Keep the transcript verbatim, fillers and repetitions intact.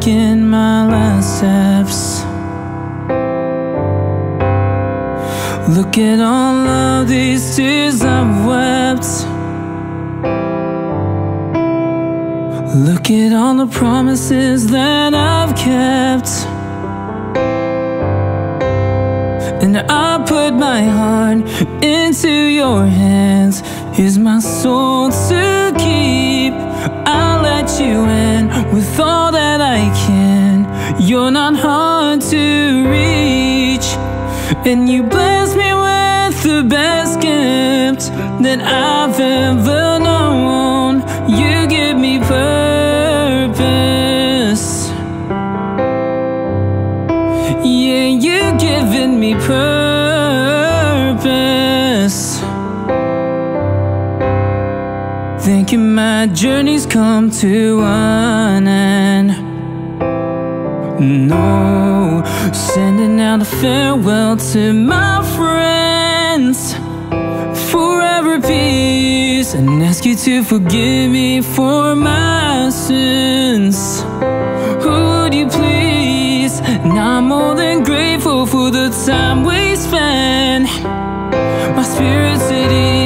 taking my last steps. Look at all of these tears I've wept. Look at all the promises that I've kept. And I put my heart into your hands. Here's my soul to keep. I'll let you in with all that I can. You're not hard to reach, and you bless me with the best gift that I've ever known. You give me purpose. Yeah, you've given me purpose. Thinking my journey's come to an end. No, sending out a farewell to my friends. Forever peace, and ask you to forgive me for my sins. Would you please? And I'm more than grateful for the time we spent. My spirit's at ease.